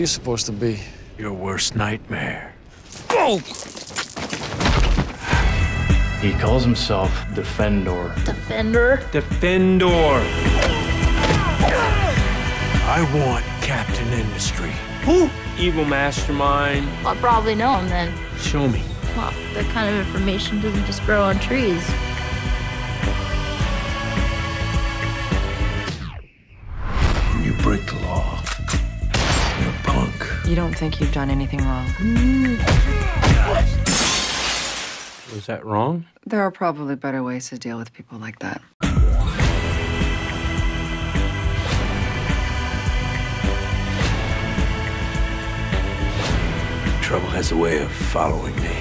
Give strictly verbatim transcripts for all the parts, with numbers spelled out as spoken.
you supposed to be? Your worst nightmare. Oh! He calls himself Defendor. Defender? Defendor. I want Captain Industry. Who? Evil mastermind. I'll probably know him then. Show me. Well, that kind of information doesn't just grow on trees. You break the law. You're a punk. You don't think you've done anything wrong. Was that wrong? There are probably better ways to deal with people like that. Trouble has a way of following me.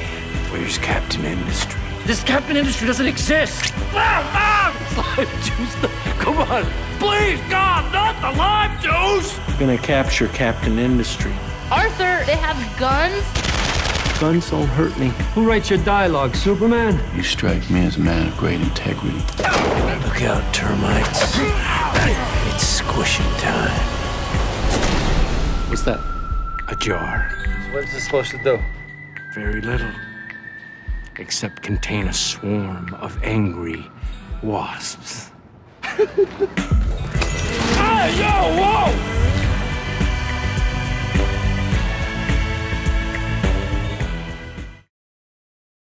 Where's Captain Industry? This Captain Industry doesn't exist! Ah, ah, it's lime juice! Come on! Please, God, not the lime juice! I'm gonna capture Captain Industry. Arthur, they have guns? Guns don't hurt me. Who writes your dialogue, Superman? You strike me as a man of great integrity. Look out, termites. It's squishing time. What's that? A jar. What is it supposed to do? Very little. Except contain a swarm of angry wasps. Hey, yo, whoa!